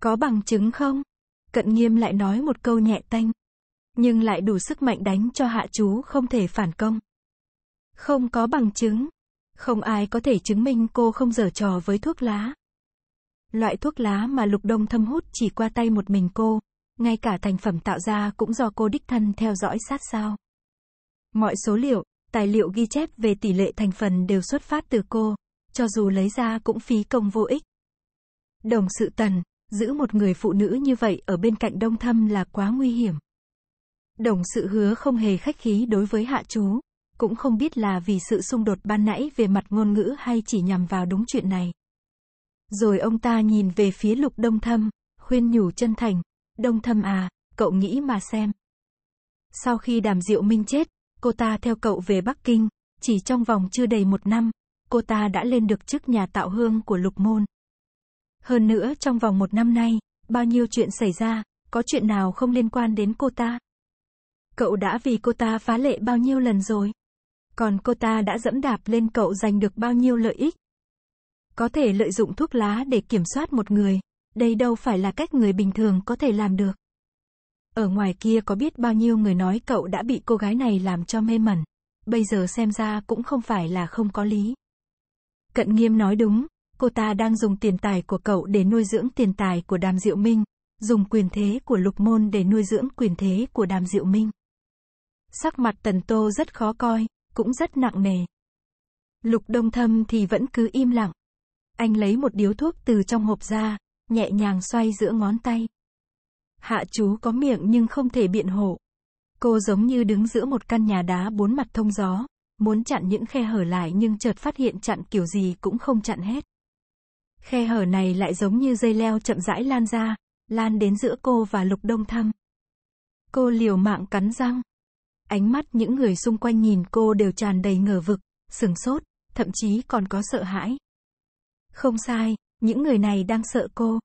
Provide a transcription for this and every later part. Có bằng chứng không? Cận Nghiêm lại nói một câu nhẹ tênh, nhưng lại đủ sức mạnh đánh cho Hạ Trú không thể phản công. Không có bằng chứng. Không ai có thể chứng minh cô không giở trò với thuốc lá. Loại thuốc lá mà Lục Đông Thâm hút chỉ qua tay một mình cô, ngay cả thành phẩm tạo ra cũng do cô đích thân theo dõi sát sao. Mọi số liệu, tài liệu ghi chép về tỷ lệ thành phần đều xuất phát từ cô, cho dù lấy ra cũng phí công vô ích. Đồng sự Tần, giữ một người phụ nữ như vậy ở bên cạnh Đông Thâm là quá nguy hiểm. Đồng sự Hứa không hề khách khí đối với Hạ Trú, cũng không biết là vì sự xung đột ban nãy về mặt ngôn ngữ hay chỉ nhằm vào đúng chuyện này. Rồi ông ta nhìn về phía Lục Đông Thâm, khuyên nhủ chân thành, Đông Thâm à, cậu nghĩ mà xem. Sau khi Đàm Diệu Minh chết, cô ta theo cậu về Bắc Kinh, chỉ trong vòng chưa đầy một năm, cô ta đã lên được chức nhà tạo hương của Lục Môn. Hơn nữa trong vòng một năm nay, bao nhiêu chuyện xảy ra, có chuyện nào không liên quan đến cô ta? Cậu đã vì cô ta phá lệ bao nhiêu lần rồi? Còn cô ta đã dẫm đạp lên cậu giành được bao nhiêu lợi ích? Có thể lợi dụng thuốc lá để kiểm soát một người, đây đâu phải là cách người bình thường có thể làm được. Ở ngoài kia có biết bao nhiêu người nói cậu đã bị cô gái này làm cho mê mẩn, bây giờ xem ra cũng không phải là không có lý. Cận Nghiêm nói đúng, cô ta đang dùng tiền tài của cậu để nuôi dưỡng tiền tài của Đàm Diệu Minh, dùng quyền thế của Lục Môn để nuôi dưỡng quyền thế của Đàm Diệu Minh. Sắc mặt Tần Tô rất khó coi, cũng rất nặng nề. Lục Đông Thâm thì vẫn cứ im lặng. Anh lấy một điếu thuốc từ trong hộp ra, nhẹ nhàng xoay giữa ngón tay. Hạ Trú có miệng nhưng không thể biện hộ. Cô giống như đứng giữa một căn nhà đá bốn mặt thông gió, muốn chặn những khe hở lại nhưng chợt phát hiện chặn kiểu gì cũng không chặn hết. Khe hở này lại giống như dây leo chậm rãi lan ra, lan đến giữa cô và Lục Đông Thâm. Cô liều mạng cắn răng. Ánh mắt những người xung quanh nhìn cô đều tràn đầy ngờ vực, sửng sốt, thậm chí còn có sợ hãi. Không sai, những người này đang sợ cô.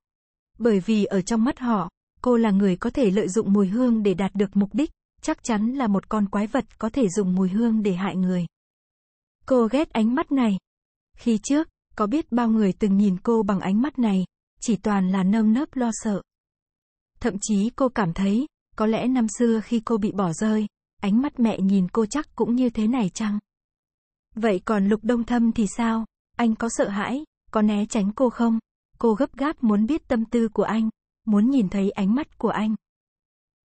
Bởi vì ở trong mắt họ, cô là người có thể lợi dụng mùi hương để đạt được mục đích, chắc chắn là một con quái vật có thể dùng mùi hương để hại người. Cô ghét ánh mắt này. Khi trước, có biết bao người từng nhìn cô bằng ánh mắt này, chỉ toàn là nơm nớp lo sợ. Thậm chí cô cảm thấy, có lẽ năm xưa khi cô bị bỏ rơi, ánh mắt mẹ nhìn cô chắc cũng như thế này chăng? Vậy còn Lục Đông Thâm thì sao? Anh có sợ hãi, có né tránh cô không? Cô gấp gáp muốn biết tâm tư của anh, muốn nhìn thấy ánh mắt của anh.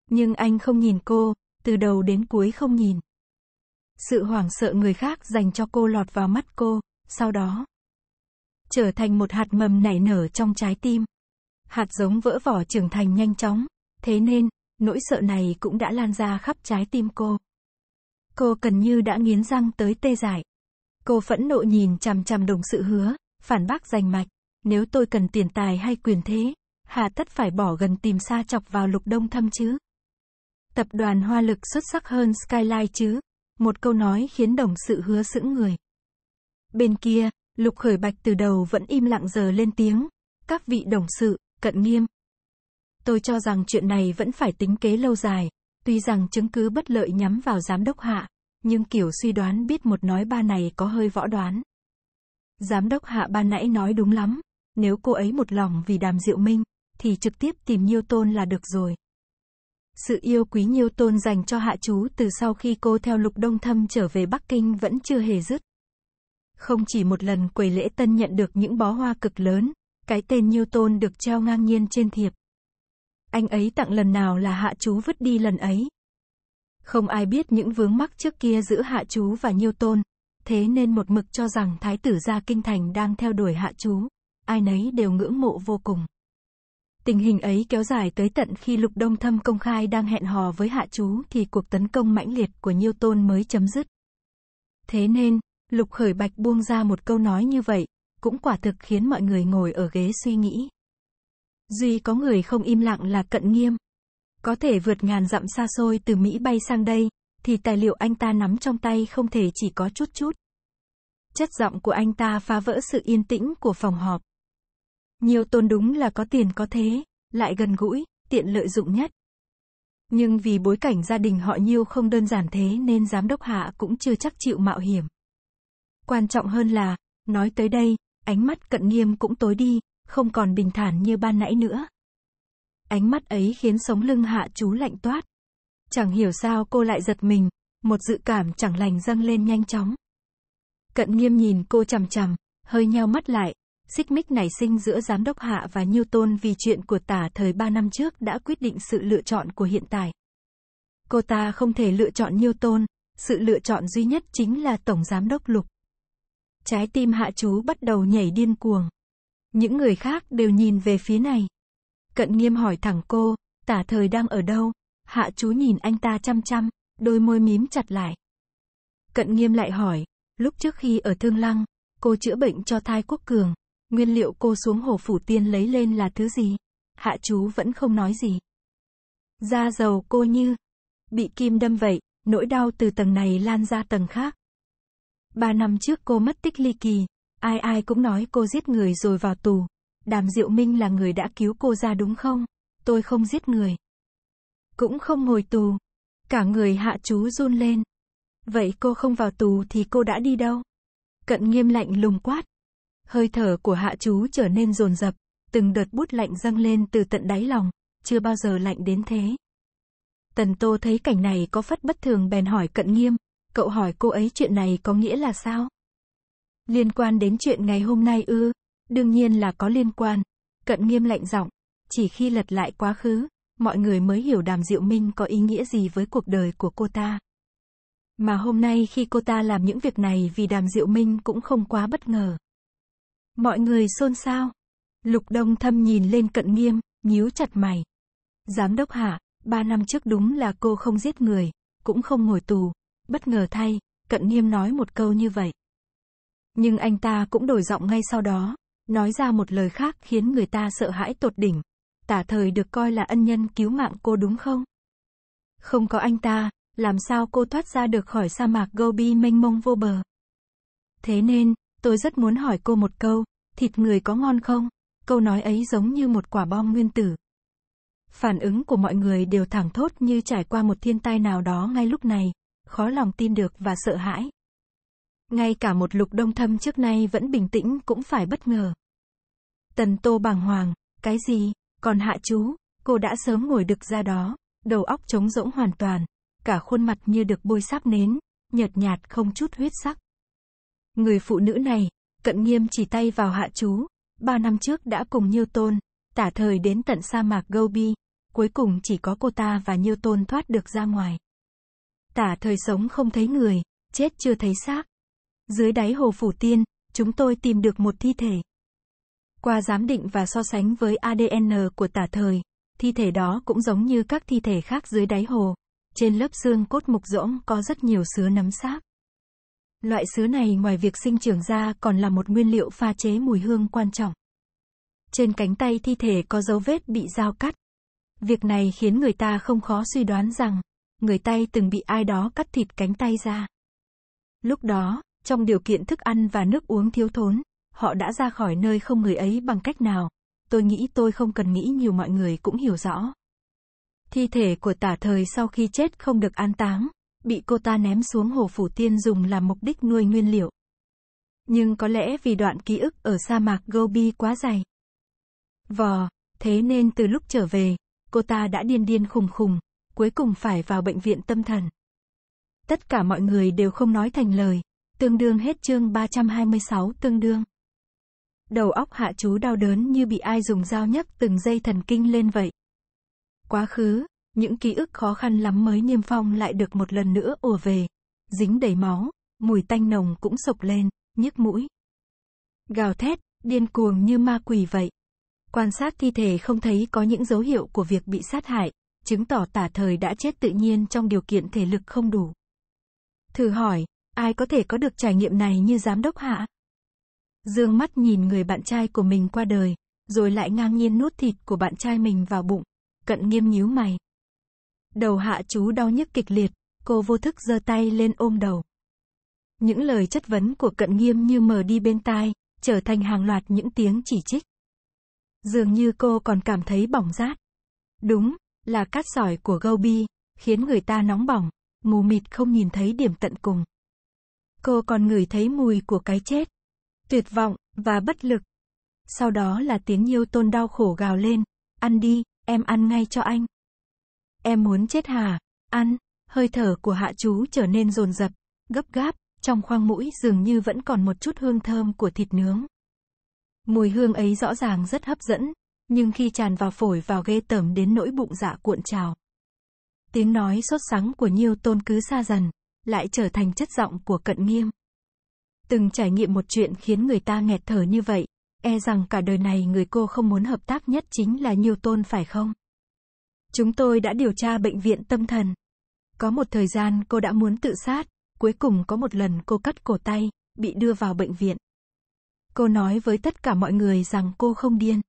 Nhưng anh không nhìn cô, từ đầu đến cuối không nhìn. Sự hoảng sợ người khác dành cho cô lọt vào mắt cô, sau đó trở thành một hạt mầm nảy nở trong trái tim. Hạt giống vỡ vỏ trưởng thành nhanh chóng, thế nên nỗi sợ này cũng đã lan ra khắp trái tim cô. Cô gần như đã nghiến răng tới tê dại. Cô phẫn nộ nhìn chằm chằm đồng sự Hứa, phản bác rành mạch. Nếu tôi cần tiền tài hay quyền thế, hà tất phải bỏ gần tìm xa chọc vào Lục Đông Thâm chứ? Tập đoàn Hoa Lực xuất sắc hơn Skyline chứ? Một câu nói khiến đồng sự Hứa sững người. Bên kia, Lục Khởi Bạch từ đầu vẫn im lặng giờ lên tiếng. Các vị đồng sự, Cận Nghiêm. Tôi cho rằng chuyện này vẫn phải tính kế lâu dài, tuy rằng chứng cứ bất lợi nhắm vào giám đốc Hạ, nhưng kiểu suy đoán biết một nói ba này có hơi võ đoán. Giám đốc Hạ ban nãy nói đúng lắm, nếu cô ấy một lòng vì Đàm Diệu Minh, thì trực tiếp tìm Như Tôn là được rồi. Sự yêu quý Như Tôn dành cho Hạ Trú từ sau khi cô theo Lục Đông Thâm trở về Bắc Kinh vẫn chưa hề dứt. Không chỉ một lần quầy lễ tân nhận được những bó hoa cực lớn, cái tên Như Tôn được treo ngang nhiên trên thiệp. Anh ấy tặng lần nào là Hạ Trú vứt đi lần ấy. Không ai biết những vướng mắc trước kia giữa Hạ Trú và Như Tôn, thế nên một mực cho rằng Thái tử gia Kinh Thành đang theo đuổi Hạ Trú, ai nấy đều ngưỡng mộ vô cùng. Tình hình ấy kéo dài tới tận khi Lục Đông Thâm công khai đang hẹn hò với Hạ Trú thì cuộc tấn công mãnh liệt của Như Tôn mới chấm dứt. Thế nên, Lục Khởi Bạch buông ra một câu nói như vậy, cũng quả thực khiến mọi người ngồi ở ghế suy nghĩ. Duy có người không im lặng là Cận Nghiêm. Có thể vượt ngàn dặm xa xôi từ Mỹ bay sang đây, thì tài liệu anh ta nắm trong tay không thể chỉ có chút chút. Chất giọng của anh ta phá vỡ sự yên tĩnh của phòng họp. Nhiều Tôn đúng là có tiền có thế, lại gần gũi, tiện lợi dụng nhất. Nhưng vì bối cảnh gia đình họ Nhiêu không đơn giản thế nên giám đốc Hạ cũng chưa chắc chịu mạo hiểm. Quan trọng hơn là, nói tới đây, ánh mắt Cận Nghiêm cũng tối đi. Không còn bình thản như ban nãy nữa, Ánh mắt ấy khiến sống lưng Hạ Trú lạnh toát. Chẳng hiểu sao cô lại giật mình, một dự cảm chẳng lành dâng lên nhanh chóng. Cận Nghiêm nhìn cô chằm chằm, hơi nheo mắt lại. Xích mích nảy sinh giữa giám đốc Hạ và Như Tôn vì chuyện của Tả Thời 3 năm trước đã quyết định sự lựa chọn của hiện tại. Cô ta không thể lựa chọn Như Tôn, sự lựa chọn duy nhất chính là Tổng Giám đốc Lục. Trái tim Hạ Trú bắt đầu nhảy điên cuồng. Những người khác đều nhìn về phía này. Cận Nghiêm hỏi thẳng cô, Tả Thời đang ở đâu? Hạ Trú nhìn anh ta chăm chăm, đôi môi mím chặt lại. Cận Nghiêm lại hỏi, lúc trước khi ở Tương Lăng, cô chữa bệnh cho Thái Quốc Cường. Nguyên liệu cô xuống Hồ Phủ Tiên lấy lên là thứ gì? Hạ Trú vẫn không nói gì. Da dầu cô như bị kim đâm vậy, nỗi đau từ tầng này lan ra tầng khác. 3 năm trước cô mất tích ly kỳ, ai ai cũng nói cô giết người rồi vào tù. Đàm Diệu Minh là người đã cứu cô ra đúng không? Tôi không giết người, cũng không ngồi tù. Cả người Hạ Trú run lên. Vậy cô không vào tù thì cô đã đi đâu? Cận Nghiêm lạnh lùng quát. Hơi thở của Hạ Trú trở nên dồn dập, từng đợt bút lạnh dâng lên từ tận đáy lòng, chưa bao giờ lạnh đến thế. Tần Tô thấy cảnh này có phất bất thường bèn hỏi Cận Nghiêm, cậu hỏi cô ấy chuyện này có nghĩa là sao? Liên quan đến chuyện ngày hôm nay ư? Đương nhiên là có liên quan. Cận Nghiêm lạnh giọng, chỉ khi lật lại quá khứ, mọi người mới hiểu Đàm Diệu Minh có ý nghĩa gì với cuộc đời của cô ta. Mà hôm nay khi cô ta làm những việc này vì Đàm Diệu Minh cũng không quá bất ngờ. Mọi người xôn xao. Lục Đông Thâm nhìn lên Cận Nghiêm, nhíu chặt mày. Giám đốc Hạ, 3 năm trước đúng là cô không giết người, cũng không ngồi tù. Bất ngờ thay, Cận Nghiêm nói một câu như vậy. Nhưng anh ta cũng đổi giọng ngay sau đó, nói ra một lời khác khiến người ta sợ hãi tột đỉnh. Tả Thời được coi là ân nhân cứu mạng cô đúng không? Không có anh ta, làm sao cô thoát ra được khỏi sa mạc Gobi mênh mông vô bờ? Thế nên, tôi rất muốn hỏi cô một câu, thịt người có ngon không? Câu nói ấy giống như một quả bom nguyên tử. Phản ứng của mọi người đều thảng thốt như trải qua một thiên tai nào đó ngay lúc này, khó lòng tin được và sợ hãi. Ngay cả một Lục Đông Thâm trước nay vẫn bình tĩnh cũng phải bất ngờ. Tần Tô bàng hoàng, cái gì? Còn Hạ Trú, cô đã sớm ngồi đực ra đó, đầu óc trống rỗng hoàn toàn, cả khuôn mặt như được bôi sáp nến, nhợt nhạt không chút huyết sắc. Người phụ nữ này, Cận Nghiêm chỉ tay vào Hạ Trú, 3 năm trước đã cùng Như Tôn, Tả Thời đến tận sa mạc Gobi, cuối cùng chỉ có cô ta và Như Tôn thoát được ra ngoài. Tả Thời sống không thấy người, chết chưa thấy xác. Dưới đáy Hồ Phủ Tiên, chúng tôi tìm được một thi thể. Qua giám định và so sánh với ADN của Tả Thời, thi thể đó cũng giống như các thi thể khác dưới đáy hồ, trên lớp xương cốt mục rỗng có rất nhiều sứa nấm xác. Loại sứa này ngoài việc sinh trưởng ra còn là một nguyên liệu pha chế mùi hương quan trọng. Trên cánh tay thi thể có dấu vết bị dao cắt. Việc này khiến người ta không khó suy đoán rằng, người Tây từng bị ai đó cắt thịt cánh tay ra. Lúc đó, trong điều kiện thức ăn và nước uống thiếu thốn, họ đã ra khỏi nơi không người ấy bằng cách nào. Tôi nghĩ tôi không cần nghĩ nhiều, mọi người cũng hiểu rõ. Thi thể của Tả Thời sau khi chết không được an táng, bị cô ta ném xuống Hồ Phủ Tiên dùng làm mục đích nuôi nguyên liệu. Nhưng có lẽ vì đoạn ký ức ở sa mạc Gobi quá dày vò, thế nên từ lúc trở về, cô ta đã điên điên khùng khùng, cuối cùng phải vào bệnh viện tâm thần. Tất cả mọi người đều không nói thành lời, tương đương hết chương 326 tương đương. Đầu óc Hạ Trú đau đớn như bị ai dùng dao nhấc từng dây thần kinh lên vậy. Quá khứ, những ký ức khó khăn lắm mới niêm phong lại được một lần nữa ùa về, dính đầy máu, mùi tanh nồng cũng sộc lên, nhức mũi. Gào thét, điên cuồng như ma quỷ vậy. Quan sát thi thể không thấy có những dấu hiệu của việc bị sát hại, chứng tỏ Tả Thời đã chết tự nhiên trong điều kiện thể lực không đủ. Thử hỏi, ai có thể có được trải nghiệm này như giám đốc Hạ? Dương mắt nhìn người bạn trai của mình qua đời, rồi lại ngang nhiên nuốt thịt của bạn trai mình vào bụng, Cận Nghiêm nhíu mày. Đầu Hạ Trú đau nhức kịch liệt, cô vô thức giơ tay lên ôm đầu. Những lời chất vấn của Cận Nghiêm như mờ đi bên tai, trở thành hàng loạt những tiếng chỉ trích. Dường như cô còn cảm thấy bỏng rát. Đúng, là cát sỏi của Gobi, khiến người ta nóng bỏng, mù mịt không nhìn thấy điểm tận cùng. Cô còn ngửi thấy mùi của cái chết, tuyệt vọng, và bất lực. Sau đó là tiếng Nhiêu Tôn đau khổ gào lên, ăn đi, em ăn ngay cho anh. Em muốn chết hả? Ăn. Hơi thở của Hạ Trú trở nên dồn dập, gấp gáp, trong khoang mũi dường như vẫn còn một chút hương thơm của thịt nướng. Mùi hương ấy rõ ràng rất hấp dẫn, nhưng khi tràn vào phổi vào ghê tởm đến nỗi bụng dạ cuộn trào. Tiếng nói sốt sắng của Nhiêu Tôn cứ xa dần, lại trở thành chất giọng của Cận Nghiêm. Từng trải nghiệm một chuyện khiến người ta nghẹt thở như vậy, e rằng cả đời này người cô không muốn hợp tác nhất chính là Nhiêu Tôn phải không? Chúng tôi đã điều tra bệnh viện tâm thần. Có một thời gian cô đã muốn tự sát, cuối cùng có một lần cô cắt cổ tay, bị đưa vào bệnh viện. Cô nói với tất cả mọi người rằng cô không điên.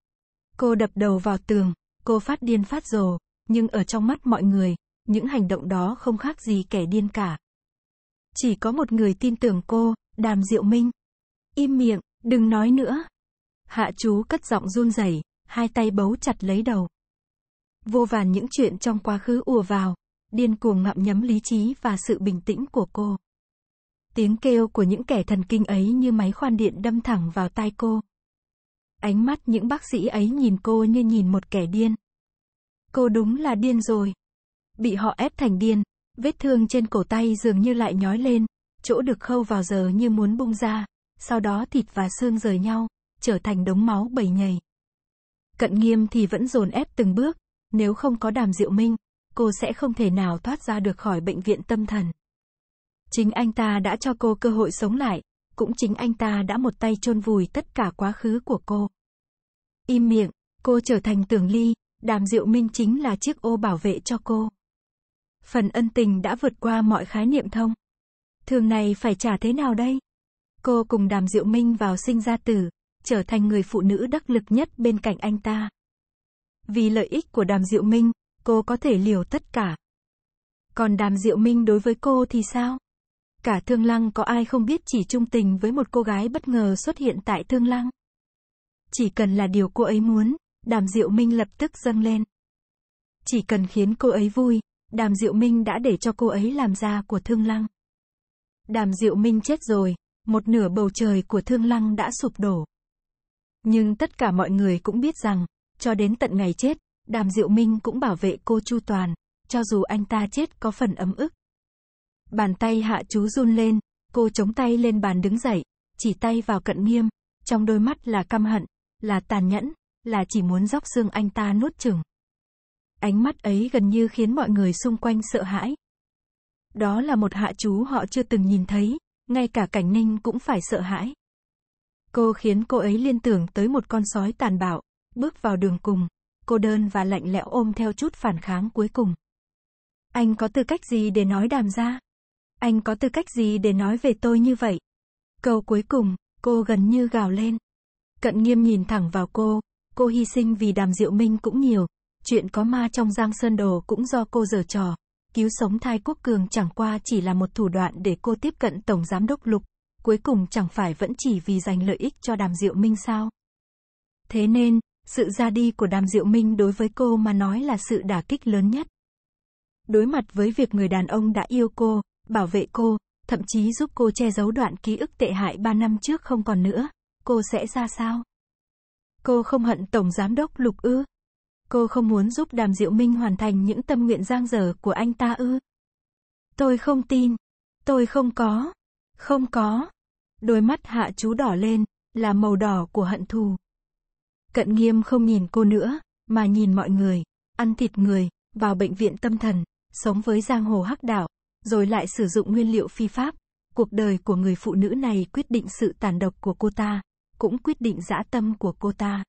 Cô đập đầu vào tường, cô phát điên phát rồ, nhưng ở trong mắt mọi người, những hành động đó không khác gì kẻ điên cả. Chỉ có một người tin tưởng cô, Đàm Diệu Minh. Im miệng, đừng nói nữa. Hạ Trú cất giọng run rẩy, hai tay bấu chặt lấy đầu. Vô vàn những chuyện trong quá khứ ùa vào, điên cuồng ngậm nhấm lý trí và sự bình tĩnh của cô. Tiếng kêu của những kẻ thần kinh ấy như máy khoan điện đâm thẳng vào tai cô. Ánh mắt những bác sĩ ấy nhìn cô như nhìn một kẻ điên. Cô đúng là điên rồi. Bị họ ép thành điên, vết thương trên cổ tay dường như lại nhói lên, chỗ được khâu vào giờ như muốn bung ra, sau đó thịt và xương rời nhau, trở thành đống máu bầy nhầy. Cận Nghiêm thì vẫn dồn ép từng bước, nếu không có Đàm Diệu Minh, cô sẽ không thể nào thoát ra được khỏi bệnh viện tâm thần. Chính anh ta đã cho cô cơ hội sống lại, cũng chính anh ta đã một tay chôn vùi tất cả quá khứ của cô. Im miệng, cô trở thành tưởng ly, Đàm Diệu Minh chính là chiếc ô bảo vệ cho cô. Phần ân tình đã vượt qua mọi khái niệm thông. Thường này phải trả thế nào đây? Cô cùng Đàm Diệu Minh vào sinh ra tử, trở thành người phụ nữ đắc lực nhất bên cạnh anh ta. Vì lợi ích của Đàm Diệu Minh, cô có thể liều tất cả. Còn Đàm Diệu Minh đối với cô thì sao? Cả Thương Lăng có ai không biết chỉ trung tình với một cô gái bất ngờ xuất hiện tại Thương Lăng? Chỉ cần là điều cô ấy muốn, Đàm Diệu Minh lập tức dâng lên. Chỉ cần khiến cô ấy vui, Đàm Diệu Minh đã để cho cô ấy làm ra của Thương Lăng. Đàm Diệu Minh chết rồi, một nửa bầu trời của Thương Lăng đã sụp đổ. Nhưng tất cả mọi người cũng biết rằng, cho đến tận ngày chết, Đàm Diệu Minh cũng bảo vệ cô chu toàn, cho dù anh ta chết có phần ấm ức. Bàn tay Hạ Trú run lên, cô chống tay lên bàn đứng dậy, chỉ tay vào Cận Nghiêm, trong đôi mắt là căm hận, là tàn nhẫn, là chỉ muốn róc xương anh ta nuốt chửng. Ánh mắt ấy gần như khiến mọi người xung quanh sợ hãi. Đó là một Hạ Trú họ chưa từng nhìn thấy, ngay cả Cảnh Ninh cũng phải sợ hãi. Cô khiến cô ấy liên tưởng tới một con sói tàn bạo, bước vào đường cùng, cô đơn và lạnh lẽo ôm theo chút phản kháng cuối cùng. Anh có tư cách gì để nói Đàm ra? Anh có tư cách gì để nói về tôi như vậy? Câu cuối cùng, cô gần như gào lên. Cận Nghiêm nhìn thẳng vào cô hy sinh vì Đàm Diệu Minh cũng nhiều, chuyện có ma trong Giang Sơn Đồ cũng do cô giở trò, cứu sống Thái Quốc Cường chẳng qua chỉ là một thủ đoạn để cô tiếp cận Tổng Giám đốc Lục, cuối cùng chẳng phải vẫn chỉ vì giành lợi ích cho Đàm Diệu Minh sao? Thế nên, sự ra đi của Đàm Diệu Minh đối với cô mà nói là sự đả kích lớn nhất. Đối mặt với việc người đàn ông đã yêu cô, bảo vệ cô, thậm chí giúp cô che giấu đoạn ký ức tệ hại 3 năm trước không còn nữa, cô sẽ ra sao? Cô không hận Tổng Giám đốc Lục ư? Cô không muốn giúp Đàm Diệu Minh hoàn thành những tâm nguyện giang dở của anh ta ư? Tôi không tin. Tôi không có. Không có. Đôi mắt Hạ Trú đỏ lên, là màu đỏ của hận thù. Cận Nghiêm không nhìn cô nữa, mà nhìn mọi người, ăn thịt người, vào bệnh viện tâm thần, sống với giang hồ hắc đạo, rồi lại sử dụng nguyên liệu phi pháp. Cuộc đời của người phụ nữ này quyết định sự tàn độc của cô ta, cũng quyết định dã tâm của cô ta.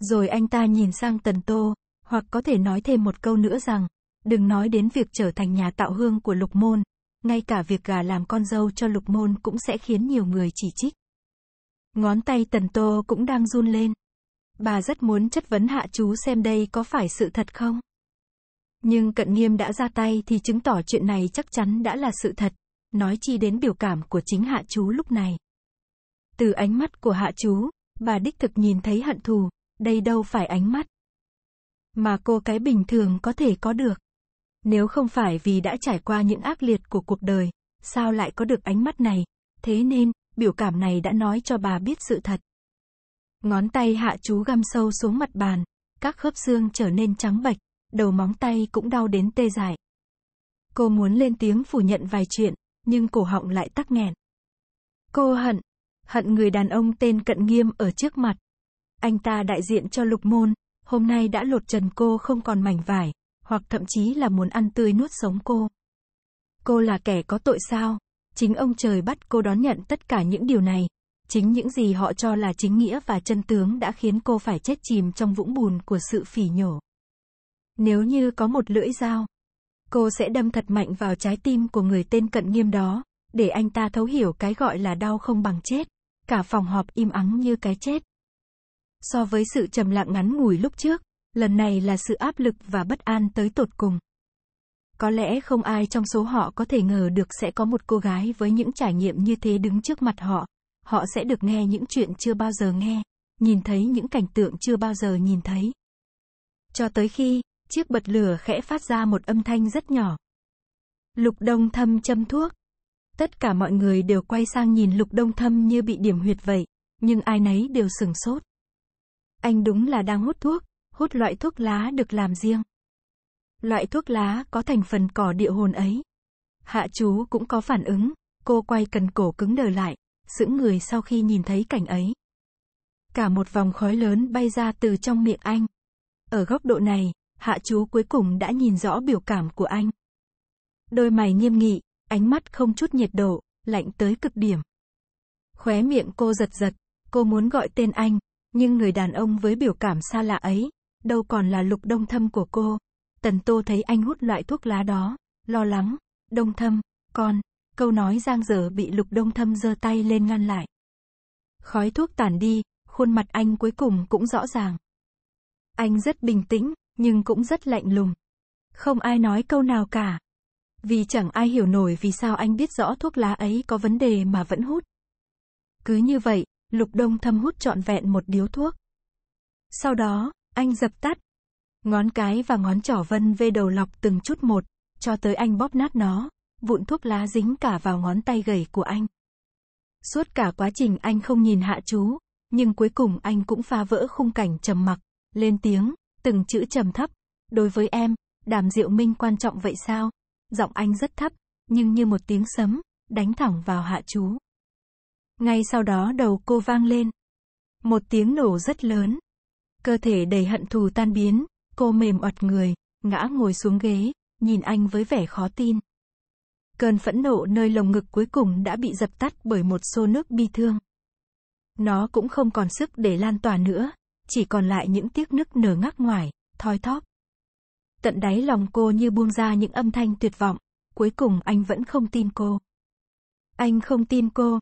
Rồi anh ta nhìn sang Tần Tô, hoặc có thể nói thêm một câu nữa rằng, đừng nói đến việc trở thành nhà tạo hương của Lục Môn, ngay cả việc gả làm con dâu cho Lục Môn cũng sẽ khiến nhiều người chỉ trích. Ngón tay Tần Tô cũng đang run lên. Bà rất muốn chất vấn Hạ Trú xem đây có phải sự thật không. Nhưng Cận Nghiêm đã ra tay thì chứng tỏ chuyện này chắc chắn đã là sự thật, nói chi đến biểu cảm của chính Hạ Trú lúc này. Từ ánh mắt của Hạ Trú, bà đích thực nhìn thấy hận thù, đây đâu phải ánh mắt mà cô cái bình thường có thể có được. Nếu không phải vì đã trải qua những ác liệt của cuộc đời, sao lại có được ánh mắt này, thế nên, biểu cảm này đã nói cho bà biết sự thật. Ngón tay Hạ Trú găm sâu xuống mặt bàn, các khớp xương trở nên trắng bệch, đầu móng tay cũng đau đến tê dại. Cô muốn lên tiếng phủ nhận vài chuyện, nhưng cổ họng lại tắc nghẹn. Cô hận, hận người đàn ông tên Cận Nghiêm ở trước mặt. Anh ta đại diện cho Lục Môn, hôm nay đã lột trần cô không còn mảnh vải, hoặc thậm chí là muốn ăn tươi nuốt sống cô. Cô là kẻ có tội sao? Chính ông trời bắt cô đón nhận tất cả những điều này. Chính những gì họ cho là chính nghĩa và chân tướng đã khiến cô phải chết chìm trong vũng bùn của sự phỉ nhổ. Nếu như có một lưỡi dao, cô sẽ đâm thật mạnh vào trái tim của người tên Cận Nghiêm đó, để anh ta thấu hiểu cái gọi là đau không bằng chết. Cả phòng họp im ắng như cái chết. So với sự trầm lặng ngắn ngủi lúc trước, lần này là sự áp lực và bất an tới tột cùng. Có lẽ không ai trong số họ có thể ngờ được sẽ có một cô gái với những trải nghiệm như thế đứng trước mặt họ. Họ sẽ được nghe những chuyện chưa bao giờ nghe, nhìn thấy những cảnh tượng chưa bao giờ nhìn thấy. Cho tới khi, chiếc bật lửa khẽ phát ra một âm thanh rất nhỏ. Lục Đông Thâm châm thuốc. Tất cả mọi người đều quay sang nhìn Lục Đông Thâm như bị điểm huyệt vậy, nhưng ai nấy đều sửng sốt. Anh đúng là đang hút thuốc, hút loại thuốc lá được làm riêng. Loại thuốc lá có thành phần cỏ địa hồn ấy. Hạ Trú cũng có phản ứng, cô quay cần cổ cứng đờ lại, sững người sau khi nhìn thấy cảnh ấy. Cả một vòng khói lớn bay ra từ trong miệng anh. Ở góc độ này, Hạ Trú cuối cùng đã nhìn rõ biểu cảm của anh. Đôi mày nghiêm nghị, ánh mắt không chút nhiệt độ, lạnh tới cực điểm. Khóe miệng cô giật giật, cô muốn gọi tên anh, nhưng người đàn ông với biểu cảm xa lạ ấy, đâu còn là Lục Đông Thâm của cô. Tần Tô thấy anh hút loại thuốc lá đó, lo lắng, Đông Thâm, con, câu nói giang dở bị Lục Đông Thâm giơ tay lên ngăn lại. Khói thuốc tản đi, khuôn mặt anh cuối cùng cũng rõ ràng. Anh rất bình tĩnh, nhưng cũng rất lạnh lùng. Không ai nói câu nào cả. Vì chẳng ai hiểu nổi vì sao anh biết rõ thuốc lá ấy có vấn đề mà vẫn hút. Cứ như vậy, Lục Đông Thâm hút trọn vẹn một điếu thuốc. Sau đó, anh dập tắt. Ngón cái và ngón trỏ vân vê đầu lọc từng chút một, cho tới anh bóp nát nó, vụn thuốc lá dính cả vào ngón tay gầy của anh. Suốt cả quá trình anh không nhìn Hạ Trú, nhưng cuối cùng anh cũng phá vỡ khung cảnh trầm mặc, lên tiếng, từng chữ trầm thấp. Đối với em, Đàm Diệu Minh quan trọng vậy sao? Giọng anh rất thấp, nhưng như một tiếng sấm, đánh thẳng vào Hạ Trú. Ngay sau đó đầu cô vang lên. Một tiếng nổ rất lớn. Cơ thể đầy hận thù tan biến, cô mềm oặt người, ngã ngồi xuống ghế, nhìn anh với vẻ khó tin. Cơn phẫn nộ nơi lồng ngực cuối cùng đã bị dập tắt bởi một xô nước bi thương. Nó cũng không còn sức để lan tỏa nữa, chỉ còn lại những tiếc nức nở ngắc ngoài, thoi thóp. Tận đáy lòng cô như buông ra những âm thanh tuyệt vọng, cuối cùng anh vẫn không tin cô. Anh không tin cô.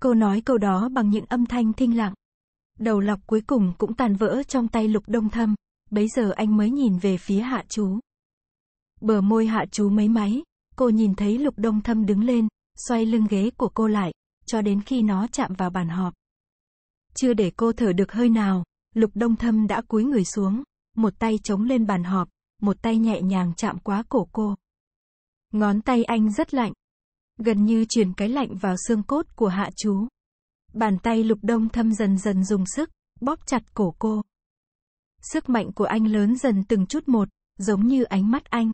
Cô nói câu đó bằng những âm thanh thinh lặng. Đầu lọc cuối cùng cũng tan vỡ trong tay Lục Đông Thâm, bấy giờ anh mới nhìn về phía Hạ Trú. Bờ môi Hạ Trú mấy máy, cô nhìn thấy Lục Đông Thâm đứng lên, xoay lưng ghế của cô lại, cho đến khi nó chạm vào bàn họp. Chưa để cô thở được hơi nào, Lục Đông Thâm đã cúi người xuống, một tay chống lên bàn họp, một tay nhẹ nhàng chạm quá cổ cô. Ngón tay anh rất lạnh, gần như truyền cái lạnh vào xương cốt của Hạ Trú. Bàn tay Lục Đông Thâm dần dần dùng sức, bóp chặt cổ cô. Sức mạnh của anh lớn dần từng chút một, giống như ánh mắt anh.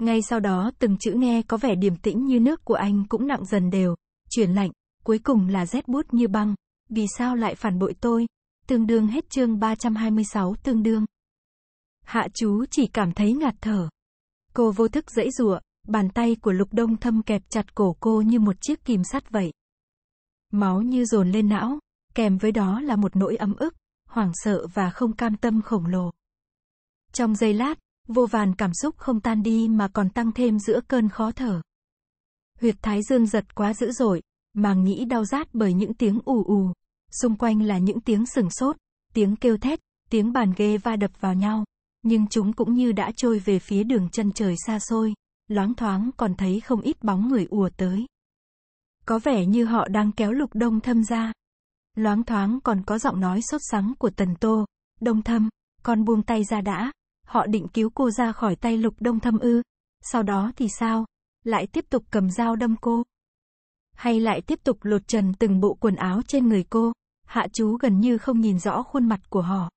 Ngay sau đó từng chữ nghe có vẻ điềm tĩnh như nước của anh cũng nặng dần đều, chuyển lạnh, cuối cùng là rét buốt như băng. Vì sao lại phản bội tôi? Tương đương hết chương 326 tương đương. Hạ Trú chỉ cảm thấy ngạt thở. Cô vô thức giãy giụa, bàn tay của Lục Đông Thâm kẹp chặt cổ cô như một chiếc kìm sắt vậy. Máu như dồn lên não, kèm với đó là một nỗi ấm ức, hoảng sợ và không cam tâm khổng lồ. Trong giây lát, vô vàn cảm xúc không tan đi mà còn tăng thêm giữa cơn khó thở. Huyệt thái dương giật quá dữ dội, màng nhĩ đau rát bởi những tiếng ù ù, xung quanh là những tiếng sửng sốt, tiếng kêu thét, tiếng bàn ghê va đập vào nhau, nhưng chúng cũng như đã trôi về phía đường chân trời xa xôi, loáng thoáng còn thấy không ít bóng người ùa tới. Có vẻ như họ đang kéo Lục Đông Thâm ra. Loáng thoáng còn có giọng nói sốt sắng của Tần Tô. Đông Thâm, con buông tay ra đã. Họ định cứu cô ra khỏi tay Lục Đông Thâm ư? Sau đó thì sao? Lại tiếp tục cầm dao đâm cô? Hay lại tiếp tục lột trần từng bộ quần áo trên người cô? Hạ Trú gần như không nhìn rõ khuôn mặt của họ.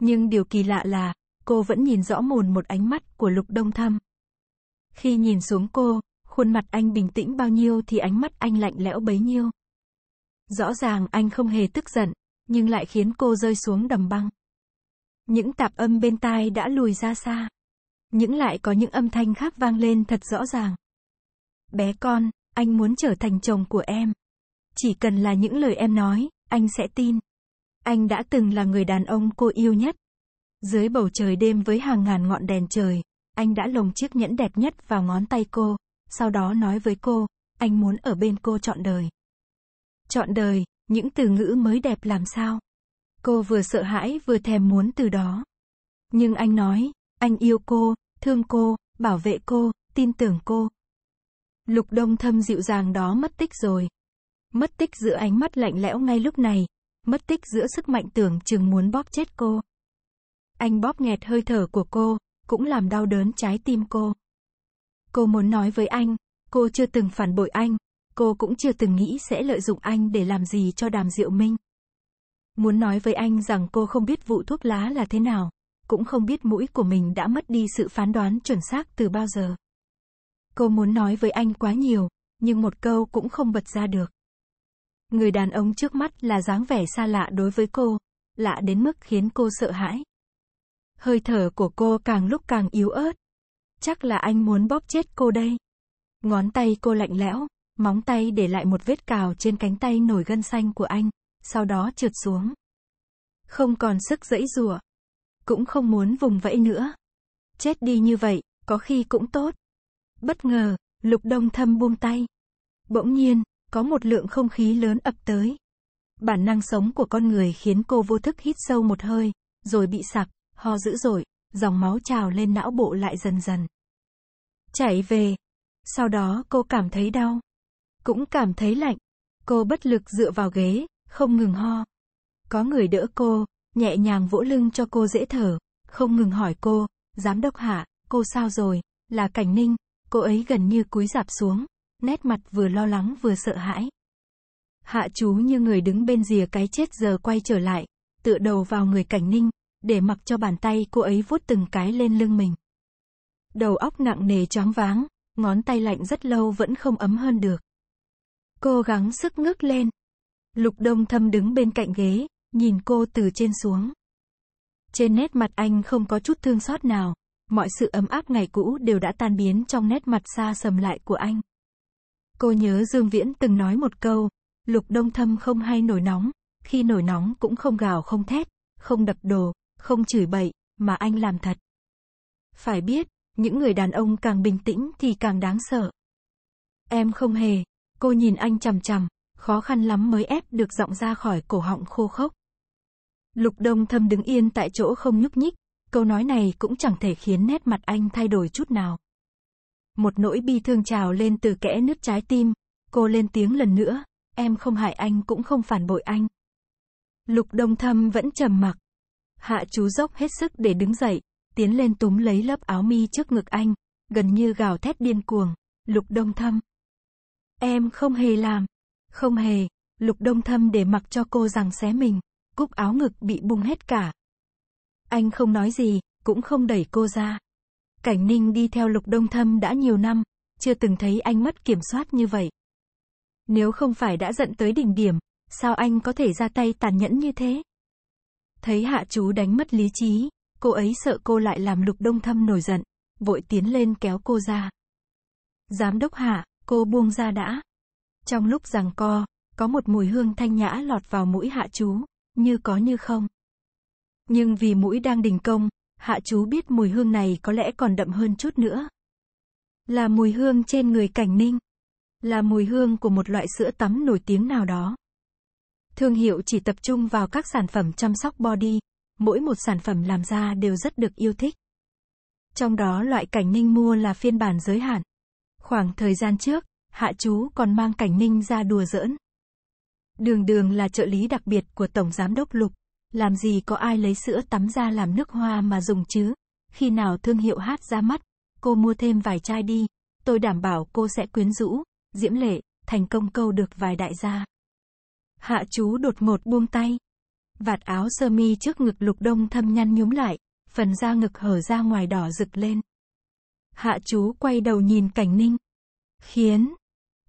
Nhưng điều kỳ lạ là, cô vẫn nhìn rõ mồn một ánh mắt của Lục Đông Thâm. Khi nhìn xuống cô, khuôn mặt anh bình tĩnh bao nhiêu thì ánh mắt anh lạnh lẽo bấy nhiêu. Rõ ràng anh không hề tức giận, nhưng lại khiến cô rơi xuống đầm băng. Những tạp âm bên tai đã lùi ra xa. Nhưng lại có những âm thanh khác vang lên thật rõ ràng. Bé con, anh muốn trở thành chồng của em. Chỉ cần là những lời em nói, anh sẽ tin. Anh đã từng là người đàn ông cô yêu nhất. Dưới bầu trời đêm với hàng ngàn ngọn đèn trời, anh đã lồng chiếc nhẫn đẹp nhất vào ngón tay cô, sau đó nói với cô, anh muốn ở bên cô trọn đời. Trọn đời, những từ ngữ mới đẹp làm sao? Cô vừa sợ hãi vừa thèm muốn từ đó. Nhưng anh nói, anh yêu cô, thương cô, bảo vệ cô, tin tưởng cô. Lục Đông Thâm dịu dàng đó mất tích rồi. Mất tích giữa ánh mắt lạnh lẽo ngay lúc này, mất tích giữa sức mạnh tưởng chừng muốn bóp chết cô. Anh bóp nghẹt hơi thở của cô, cũng làm đau đớn trái tim cô. Cô muốn nói với anh, cô chưa từng phản bội anh, cô cũng chưa từng nghĩ sẽ lợi dụng anh để làm gì cho Đàm Diệu Minh. Muốn nói với anh rằng cô không biết vụ thuốc lá là thế nào, cũng không biết mũi của mình đã mất đi sự phán đoán chuẩn xác từ bao giờ. Cô muốn nói với anh quá nhiều, nhưng một câu cũng không bật ra được. Người đàn ông trước mắt là dáng vẻ xa lạ đối với cô, lạ đến mức khiến cô sợ hãi. Hơi thở của cô càng lúc càng yếu ớt. Chắc là anh muốn bóp chết cô đây. Ngón tay cô lạnh lẽo, móng tay để lại một vết cào trên cánh tay nổi gân xanh của anh, sau đó trượt xuống. Không còn sức giãy giụa, cũng không muốn vùng vẫy nữa. Chết đi như vậy, có khi cũng tốt. Bất ngờ, Lục Đông Thâm buông tay. Bỗng nhiên, có một lượng không khí lớn ập tới. Bản năng sống của con người khiến cô vô thức hít sâu một hơi, rồi bị sặc, ho dữ dội, dòng máu trào lên não bộ lại dần dần. Chảy về. Sau đó cô cảm thấy đau. Cũng cảm thấy lạnh. Cô bất lực dựa vào ghế, không ngừng ho. Có người đỡ cô, nhẹ nhàng vỗ lưng cho cô dễ thở, không ngừng hỏi cô, giám đốc Hạ, cô sao rồi, là Cảnh Ninh. Cô ấy gần như cúi rạp xuống, nét mặt vừa lo lắng vừa sợ hãi. Hạ Trú như người đứng bên rìa cái chết giờ quay trở lại, tựa đầu vào người Cảnh Ninh, để mặc cho bàn tay cô ấy vuốt từng cái lên lưng mình. Đầu óc nặng nề choáng váng, ngón tay lạnh rất lâu vẫn không ấm hơn được. Cô gắng sức ngước lên. Lục Đông Thâm đứng bên cạnh ghế, nhìn cô từ trên xuống. Trên nét mặt anh không có chút thương xót nào. Mọi sự ấm áp ngày cũ đều đã tan biến trong nét mặt xa sầm lại của anh. Cô nhớ Dương Viễn từng nói một câu, Lục Đông Thâm không hay nổi nóng, khi nổi nóng cũng không gào không thét, không đập đồ, không chửi bậy, mà anh làm thật. Phải biết, những người đàn ông càng bình tĩnh thì càng đáng sợ. Em không hề, cô nhìn anh chằm chằm, khó khăn lắm mới ép được giọng ra khỏi cổ họng khô khốc. Lục Đông Thâm đứng yên tại chỗ không nhúc nhích. Câu nói này cũng chẳng thể khiến nét mặt anh thay đổi chút nào. Một nỗi bi thương trào lên từ kẽ nứt trái tim, cô lên tiếng lần nữa, em không hại anh cũng không phản bội anh. Lục Đông Thâm vẫn trầm mặc. Hạ Trú dốc hết sức để đứng dậy, tiến lên túm lấy lớp áo mi trước ngực anh, gần như gào thét điên cuồng, Lục Đông Thâm. Em không hề làm, không hề, Lục Đông Thâm để mặc cho cô giằng xé mình, cúc áo ngực bị bung hết cả. Anh không nói gì, cũng không đẩy cô ra. Cảnh Ninh đi theo Lục Đông Thâm đã nhiều năm, chưa từng thấy anh mất kiểm soát như vậy. Nếu không phải đã giận tới đỉnh điểm, sao anh có thể ra tay tàn nhẫn như thế? Thấy Hạ Trú đánh mất lý trí, cô ấy sợ cô lại làm Lục Đông Thâm nổi giận, vội tiến lên kéo cô ra. Giám đốc Hạ, cô buông ra đã. Trong lúc giằng co, có một mùi hương thanh nhã lọt vào mũi Hạ Trú, như có như không. Nhưng vì mũi đang đình công, Hạ Trú biết mùi hương này có lẽ còn đậm hơn chút nữa. Là mùi hương trên người Cảnh Ninh. Là mùi hương của một loại sữa tắm nổi tiếng nào đó. Thương hiệu chỉ tập trung vào các sản phẩm chăm sóc body. Mỗi một sản phẩm làm ra đều rất được yêu thích. Trong đó loại Cảnh Ninh mua là phiên bản giới hạn. Khoảng thời gian trước, Hạ Trú còn mang Cảnh Ninh ra đùa giỡn. Đường là trợ lý đặc biệt của Tổng Giám đốc Lục. Làm gì có ai lấy sữa tắm ra làm nước hoa mà dùng chứ? Khi nào thương hiệu hát ra mắt, cô mua thêm vài chai đi. Tôi đảm bảo cô sẽ quyến rũ, diễm lệ, thành công câu được vài đại gia. Hạ Trú đột ngột buông tay. Vạt áo sơ mi trước ngực Lục Đông Thâm nhăn nhúm lại, phần da ngực hở ra ngoài đỏ rực lên. Hạ Trú quay đầu nhìn Cảnh Ninh, khiến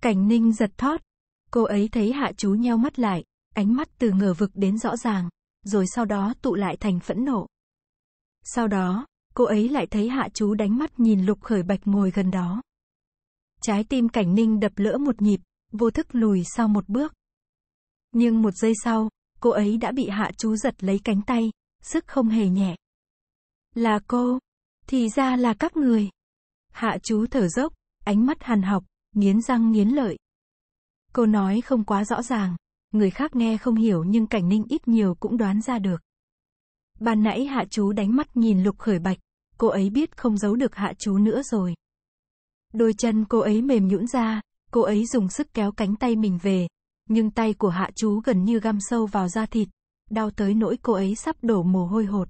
Cảnh Ninh giật thót. Cô ấy thấy Hạ Trú nheo mắt lại, ánh mắt từ ngờ vực đến rõ ràng, rồi sau đó tụ lại thành phẫn nộ. Sau đó, cô ấy lại thấy Hạ Trú đánh mắt nhìn Lục Khởi Bạch ngồi gần đó. Trái tim Cảnh Ninh đập lỡ một nhịp, vô thức lùi sau một bước. Nhưng một giây sau, cô ấy đã bị Hạ Trú giật lấy cánh tay, sức không hề nhẹ. Là cô, thì ra là các người. Hạ Trú thở dốc, ánh mắt hằn học, nghiến răng nghiến lợi. Cô nói không quá rõ ràng, người khác nghe không hiểu nhưng Cảnh Ninh ít nhiều cũng đoán ra được. Ban nãy Hạ Trú đánh mắt nhìn Lục Khởi Bạch, cô ấy biết không giấu được Hạ Trú nữa rồi. Đôi chân cô ấy mềm nhũn ra, cô ấy dùng sức kéo cánh tay mình về, nhưng tay của Hạ Trú gần như găm sâu vào da thịt, đau tới nỗi cô ấy sắp đổ mồ hôi hột.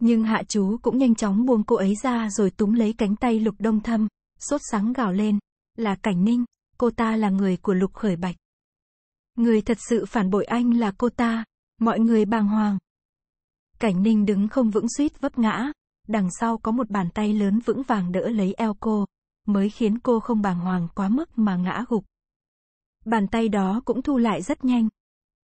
Nhưng Hạ Trú cũng nhanh chóng buông cô ấy ra rồi túm lấy cánh tay Lục Đông Thâm, sốt sắng gào lên, là Cảnh Ninh, cô ta là người của Lục Khởi Bạch. Người thật sự phản bội anh là cô ta, mọi người bàng hoàng. Cảnh Ninh đứng không vững suýt vấp ngã, đằng sau có một bàn tay lớn vững vàng đỡ lấy eo cô, mới khiến cô không bàng hoàng quá mức mà ngã gục. Bàn tay đó cũng thu lại rất nhanh.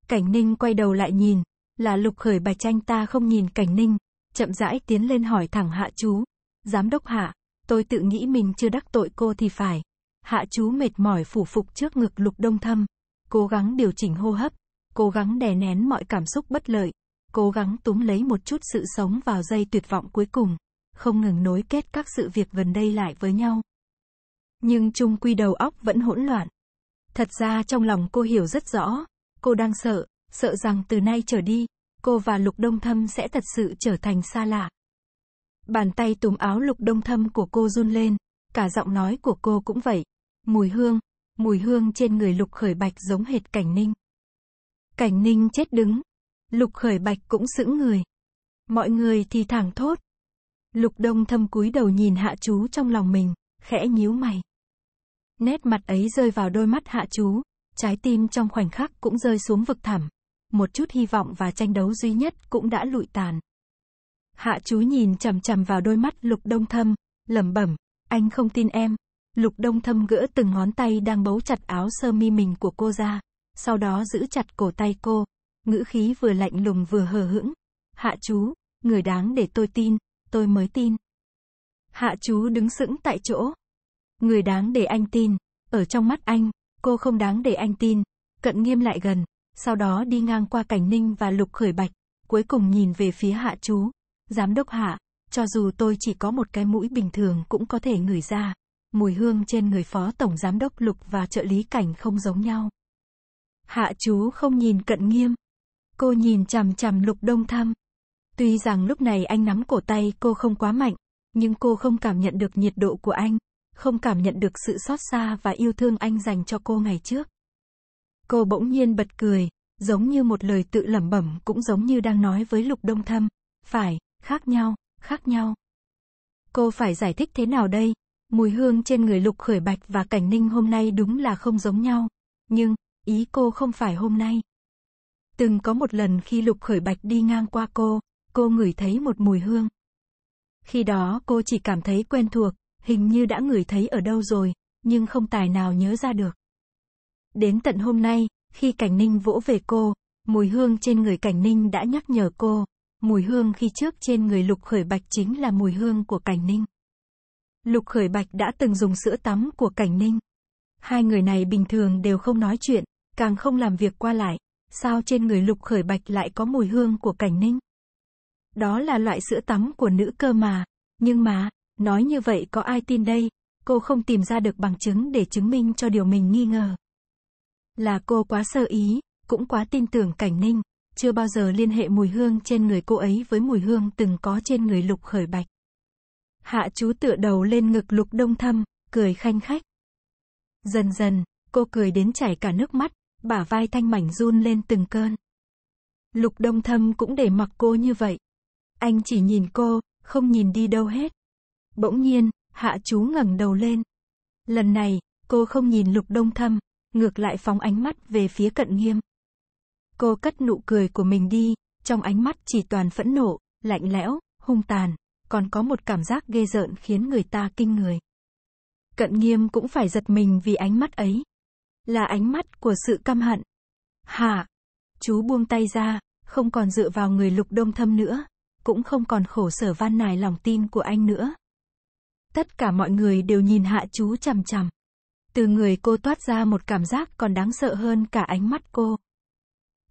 Cảnh Ninh quay đầu lại nhìn, là Lục Khởi Bạch, tranh ta không nhìn Cảnh Ninh, chậm rãi tiến lên hỏi thẳng Hạ Trú. Giám đốc Hạ, tôi tự nghĩ mình chưa đắc tội cô thì phải. Hạ Trú mệt mỏi phủ phục trước ngực Lục Đông Thâm, cố gắng điều chỉnh hô hấp, cố gắng đè nén mọi cảm xúc bất lợi, cố gắng túm lấy một chút sự sống vào giây tuyệt vọng cuối cùng, không ngừng nối kết các sự việc gần đây lại với nhau. Nhưng chung quy đầu óc vẫn hỗn loạn. Thật ra trong lòng cô hiểu rất rõ, cô đang sợ, sợ rằng từ nay trở đi, cô và Lục Đông Thâm sẽ thật sự trở thành xa lạ. Bàn tay túm áo Lục Đông Thâm của cô run lên, cả giọng nói của cô cũng vậy. Mùi hương trên người Lục Khởi Bạch giống hệt Cảnh Ninh. Cảnh Ninh chết đứng. Lục Khởi Bạch cũng sững người. Mọi người thì thảng thốt. Lục Đông Thâm cúi đầu nhìn Hạ Trú trong lòng mình, khẽ nhíu mày. Nét mặt ấy rơi vào đôi mắt Hạ Trú, trái tim trong khoảnh khắc cũng rơi xuống vực thẳm. Một chút hy vọng và tranh đấu duy nhất cũng đã lụi tàn. Hạ Trú nhìn chằm chằm vào đôi mắt Lục Đông Thâm, lẩm bẩm, anh không tin em. Lục Đông Thâm gỡ từng ngón tay đang bấu chặt áo sơ mi mình của cô ra, sau đó giữ chặt cổ tay cô, ngữ khí vừa lạnh lùng vừa hờ hững. Hạ Trú, người đáng để tôi tin, tôi mới tin. Hạ Trú đứng sững tại chỗ. Người đáng để anh tin, ở trong mắt anh, cô không đáng để anh tin. Cận Nghiêm lại gần, sau đó đi ngang qua Cảnh Ninh và Lục Khởi Bạch, cuối cùng nhìn về phía Hạ Trú. Giám đốc Hạ, cho dù tôi chỉ có một cái mũi bình thường cũng có thể ngửi ra. Mùi hương trên người Phó Tổng Giám đốc Lục và trợ lý Cảnh không giống nhau. Hạ Trú không nhìn Cận Nghiêm. Cô nhìn chằm chằm Lục Đông Thâm. Tuy rằng lúc này anh nắm cổ tay cô không quá mạnh, nhưng cô không cảm nhận được nhiệt độ của anh, không cảm nhận được sự xót xa và yêu thương anh dành cho cô ngày trước. Cô bỗng nhiên bật cười, giống như một lời tự lẩm bẩm cũng giống như đang nói với Lục Đông Thâm. Phải, khác nhau, khác nhau. Cô phải giải thích thế nào đây? Mùi hương trên người Lục Khởi Bạch và Cảnh Ninh hôm nay đúng là không giống nhau, nhưng ý cô không phải hôm nay. Từng có một lần khi Lục Khởi Bạch đi ngang qua cô ngửi thấy một mùi hương. Khi đó cô chỉ cảm thấy quen thuộc, hình như đã ngửi thấy ở đâu rồi, nhưng không tài nào nhớ ra được. Đến tận hôm nay, khi Cảnh Ninh vỗ về cô, mùi hương trên người Cảnh Ninh đã nhắc nhở cô, mùi hương khi trước trên người Lục Khởi Bạch chính là mùi hương của Cảnh Ninh. Lục Khởi Bạch đã từng dùng sữa tắm của Cảnh Ninh. Hai người này bình thường đều không nói chuyện, càng không làm việc qua lại. Sao trên người Lục Khởi Bạch lại có mùi hương của Cảnh Ninh? Đó là loại sữa tắm của nữ cơ mà. Nhưng mà, nói như vậy có ai tin đây? Cô không tìm ra được bằng chứng để chứng minh cho điều mình nghi ngờ. Là cô quá sơ ý, cũng quá tin tưởng Cảnh Ninh, chưa bao giờ liên hệ mùi hương trên người cô ấy với mùi hương từng có trên người Lục Khởi Bạch. Hạ Trú tựa đầu lên ngực Lục Đông Thâm, cười khanh khách. Dần dần, cô cười đến chảy cả nước mắt, bả vai thanh mảnh run lên từng cơn. Lục Đông Thâm cũng để mặc cô như vậy. Anh chỉ nhìn cô, không nhìn đi đâu hết. Bỗng nhiên, Hạ Trú ngẩng đầu lên. Lần này, cô không nhìn Lục Đông Thâm, ngược lại phóng ánh mắt về phía Cận Nghiêm. Cô cất nụ cười của mình đi, trong ánh mắt chỉ toàn phẫn nộ, lạnh lẽo, hung tàn, còn có một cảm giác ghê rợn khiến người ta kinh người. Cận Nghiêm cũng phải giật mình vì ánh mắt ấy. Là ánh mắt của sự căm hận. Hả? Chú buông tay ra, không còn dựa vào người Lục Đông Thâm nữa, cũng không còn khổ sở van nài lòng tin của anh nữa. Tất cả mọi người đều nhìn Hạ Trú chằm chằm. Từ người cô toát ra một cảm giác còn đáng sợ hơn cả ánh mắt cô.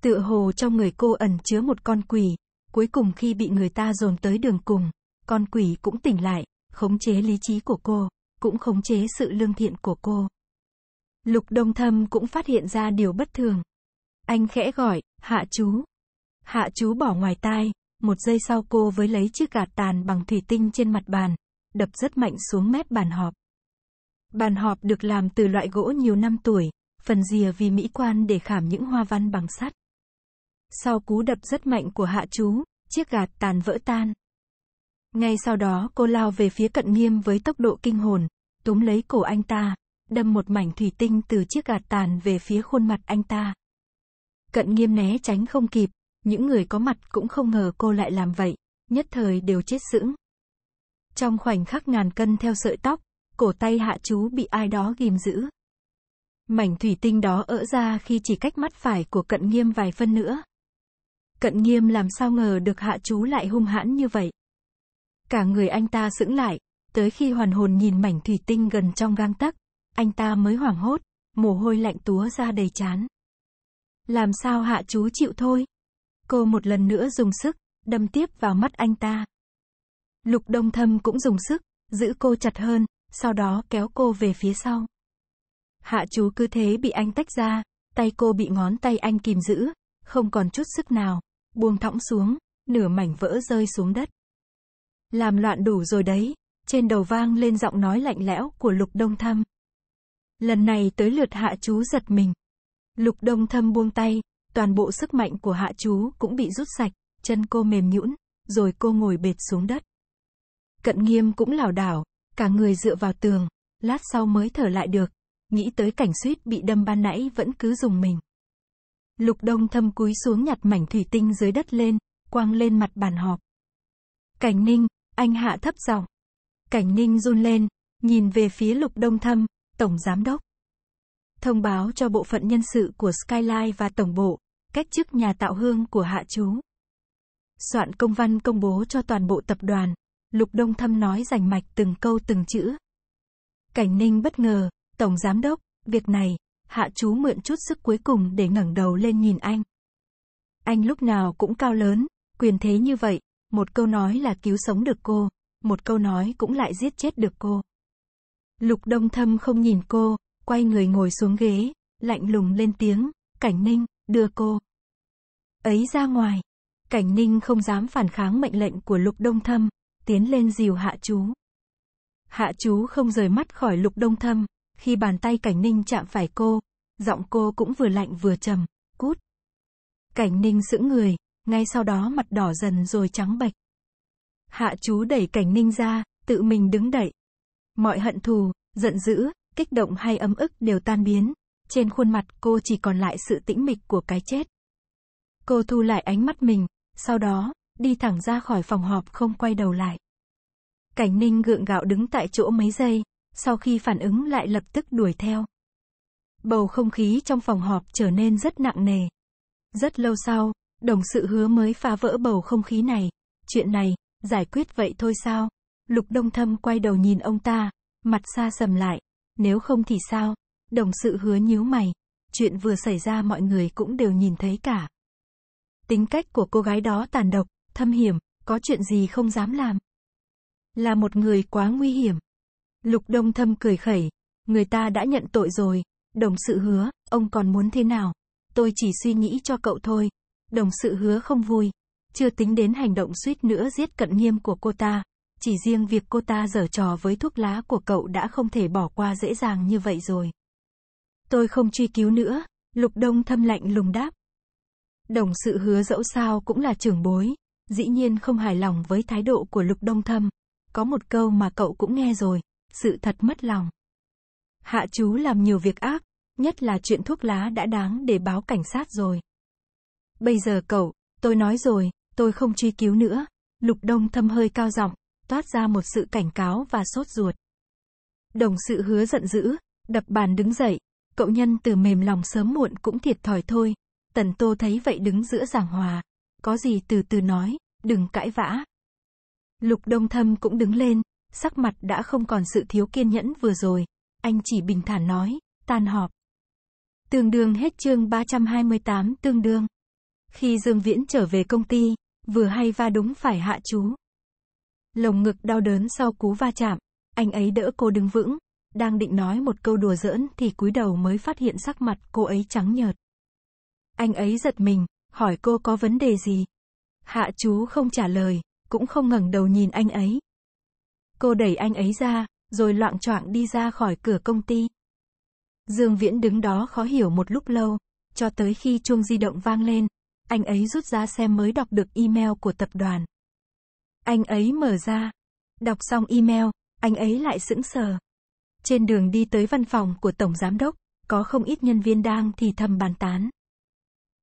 Tựa hồ trong người cô ẩn chứa một con quỷ, cuối cùng khi bị người ta dồn tới đường cùng, con quỷ cũng tỉnh lại, khống chế lý trí của cô, cũng khống chế sự lương thiện của cô. Lục Đông Thâm cũng phát hiện ra điều bất thường. Anh khẽ gọi, Hạ Trú. Hạ Trú bỏ ngoài tai, một giây sau cô với lấy chiếc gạt tàn bằng thủy tinh trên mặt bàn, đập rất mạnh xuống mép bàn họp. Bàn họp được làm từ loại gỗ nhiều năm tuổi, phần rìa vì mỹ quan để khảm những hoa văn bằng sắt. Sau cú đập rất mạnh của Hạ Trú, chiếc gạt tàn vỡ tan. Ngay sau đó cô lao về phía Cận Nghiêm với tốc độ kinh hồn, túm lấy cổ anh ta, đâm một mảnh thủy tinh từ chiếc gạt tàn về phía khuôn mặt anh ta. Cận Nghiêm né tránh không kịp, những người có mặt cũng không ngờ cô lại làm vậy, nhất thời đều chết sững. Trong khoảnh khắc ngàn cân theo sợi tóc, cổ tay Hạ Trú bị ai đó ghìm giữ. Mảnh thủy tinh đó ỡ ra khi chỉ cách mắt phải của Cận Nghiêm vài phân nữa. Cận Nghiêm làm sao ngờ được Hạ Trú lại hung hãn như vậy. Cả người anh ta sững lại, tới khi hoàn hồn nhìn mảnh thủy tinh gần trong gang tấc, anh ta mới hoảng hốt, mồ hôi lạnh túa ra đầy trán. Làm sao Hạ Trú chịu thôi? Cô một lần nữa dùng sức, đâm tiếp vào mắt anh ta. Lục Đông Thâm cũng dùng sức, giữ cô chặt hơn, sau đó kéo cô về phía sau. Hạ Trú cứ thế bị anh tách ra, tay cô bị ngón tay anh kìm giữ, không còn chút sức nào, buông thõng xuống, nửa mảnh vỡ rơi xuống đất. Làm loạn đủ rồi đấy, trên đầu vang lên giọng nói lạnh lẽo của Lục Đông Thâm. Lần này tới lượt Hạ Trú giật mình. Lục Đông Thâm buông tay, toàn bộ sức mạnh của Hạ Trú cũng bị rút sạch, chân cô mềm nhũn, rồi cô ngồi bệt xuống đất. Cận Nghiêm cũng lảo đảo, cả người dựa vào tường, lát sau mới thở lại được, nghĩ tới cảnh suýt bị đâm ban nãy vẫn cứ rùng mình. Lục Đông Thâm cúi xuống nhặt mảnh thủy tinh dưới đất lên, quăng lên mặt bàn họp. Cảnh Ninh, anh hạ thấp giọng. Cảnh Ninh run lên, nhìn về phía Lục Đông Thâm, Tổng Giám Đốc. Thông báo cho bộ phận nhân sự của Skyline và Tổng Bộ, cách chức nhà tạo hương của Hạ Trú. Soạn công văn công bố cho toàn bộ tập đoàn, Lục Đông Thâm nói rành mạch từng câu từng chữ. Cảnh Ninh bất ngờ, Tổng Giám Đốc, việc này, Hạ Trú mượn chút sức cuối cùng để ngẩng đầu lên nhìn anh. Anh lúc nào cũng cao lớn, quyền thế như vậy, một câu nói là cứu sống được cô, một câu nói cũng lại giết chết được cô. Lục Đông Thâm không nhìn cô, quay người ngồi xuống ghế, lạnh lùng lên tiếng, Cảnh Ninh, đưa cô ấy ra ngoài. Cảnh Ninh không dám phản kháng mệnh lệnh của Lục Đông Thâm, tiến lên dìu Hạ Trú. Hạ Trú không rời mắt khỏi Lục Đông Thâm, khi bàn tay Cảnh Ninh chạm phải cô, giọng cô cũng vừa lạnh vừa trầm, cút. Cảnh Ninh sững người, ngay sau đó mặt đỏ dần rồi trắng bệch. Hạ Trú đẩy Cảnh Ninh ra, tự mình đứng đậy. Mọi hận thù, giận dữ, kích động hay ấm ức đều tan biến, trên khuôn mặt cô chỉ còn lại sự tĩnh mịch của cái chết. Cô thu lại ánh mắt mình, sau đó, đi thẳng ra khỏi phòng họp không quay đầu lại. Cảnh Ninh gượng gạo đứng tại chỗ mấy giây, sau khi phản ứng lại lập tức đuổi theo. Bầu không khí trong phòng họp trở nên rất nặng nề. Rất lâu sau, đồng sự Hứa mới phá vỡ bầu không khí này. Chuyện này, giải quyết vậy thôi sao? Lục Đông Thâm quay đầu nhìn ông ta, mặt xa sầm lại. Nếu không thì sao? Đồng sự Hứa nhíu mày. Chuyện vừa xảy ra mọi người cũng đều nhìn thấy cả. Tính cách của cô gái đó tàn độc, thâm hiểm, có chuyện gì không dám làm. Là một người quá nguy hiểm. Lục Đông Thâm cười khẩy. Người ta đã nhận tội rồi. Đồng sự Hứa, ông còn muốn thế nào? Tôi chỉ suy nghĩ cho cậu thôi. Đồng sự Hứa không vui. Chưa tính đến hành động suýt nữa giết Cận Nghiêm của cô ta. Chỉ riêng việc cô ta giở trò với thuốc lá của cậu đã không thể bỏ qua dễ dàng như vậy rồi. Tôi không truy cứu nữa, Lục Đông Thâm lạnh lùng đáp. Đồng sự Hứa dẫu sao cũng là trưởng bối, dĩ nhiên không hài lòng với thái độ của Lục Đông Thâm. Có một câu mà cậu cũng nghe rồi, sự thật mất lòng. Hạ Trú làm nhiều việc ác, nhất là chuyện thuốc lá đã đáng để báo cảnh sát rồi. Bây giờ cậu, tôi nói rồi, tôi không truy cứu nữa. Lục Đông Thâm hơi cao giọng, toát ra một sự cảnh cáo và sốt ruột. Đồng sự Hứa giận dữ, đập bàn đứng dậy. Cậu nhân từ mềm lòng sớm muộn cũng thiệt thòi thôi. Tần Tô thấy vậy đứng giữa giảng hòa. Có gì từ từ nói, đừng cãi vã. Lục Đông Thâm cũng đứng lên, sắc mặt đã không còn sự thiếu kiên nhẫn vừa rồi. Anh chỉ bình thản nói, tan họp. Tương đương hết chương 328 tương đương. Khi Dương Viễn trở về công ty, vừa hay va đúng phải Hạ Trú. Lồng ngực đau đớn sau cú va chạm, anh ấy đỡ cô đứng vững, đang định nói một câu đùa giỡn thì cúi đầu mới phát hiện sắc mặt cô ấy trắng nhợt. Anh ấy giật mình, hỏi cô có vấn đề gì. Hạ Trú không trả lời, cũng không ngẩng đầu nhìn anh ấy. Cô đẩy anh ấy ra, rồi loạng choạng đi ra khỏi cửa công ty. Dương Viễn đứng đó khó hiểu một lúc lâu, cho tới khi chuông di động vang lên, anh ấy rút ra xem mới đọc được email của tập đoàn. Anh ấy mở ra, đọc xong email, anh ấy lại sững sờ. Trên đường đi tới văn phòng của Tổng Giám đốc, có không ít nhân viên đang thì thầm bàn tán.